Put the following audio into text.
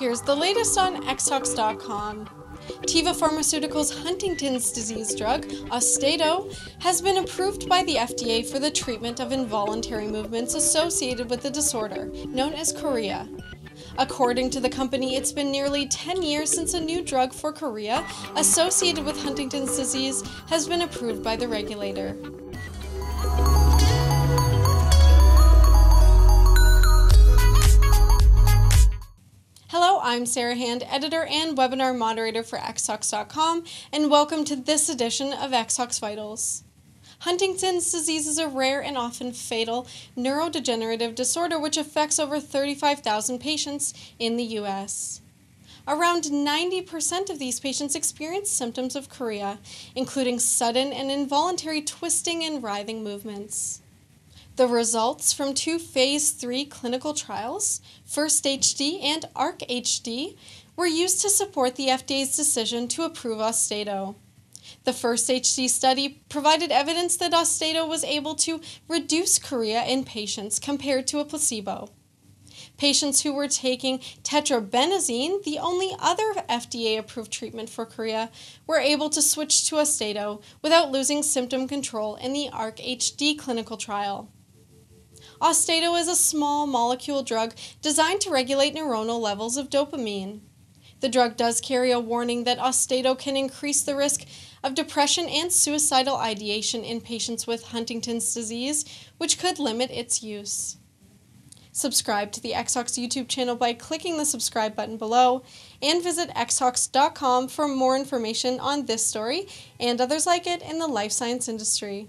Here's the latest on Xtalks.com. Teva Pharmaceuticals' Huntington's disease drug, Austedo, has been approved by the FDA for the treatment of involuntary movements associated with the disorder, known as chorea. According to the company, it's been nearly 10 years since a new drug for chorea associated with Huntington's disease has been approved by the regulator. Hello, I'm Sarah Hand, editor and webinar moderator for Xtalks.com, and welcome to this edition of Xtalks Vitals. Huntington's disease is a rare and often fatal neurodegenerative disorder which affects over 35,000 patients in the U.S. Around 90% of these patients experience symptoms of chorea, including sudden and involuntary twisting and writhing movements. The results from two Phase 3 clinical trials, First HD and Arc HD, were used to support the FDA's decision to approve Austedo. The First HD study provided evidence that Austedo was able to reduce chorea in patients compared to a placebo. Patients who were taking tetrabenazine, the only other FDA-approved treatment for chorea, were able to switch to Austedo without losing symptom control in the Arc HD clinical trial. Austedo is a small molecule drug designed to regulate neuronal levels of dopamine. The drug does carry a warning that Austedo can increase the risk of depression and suicidal ideation in patients with Huntington's disease, which could limit its use. Subscribe to the Xtalks YouTube channel by clicking the subscribe button below, and visit xtalks.com for more information on this story and others like it in the life science industry.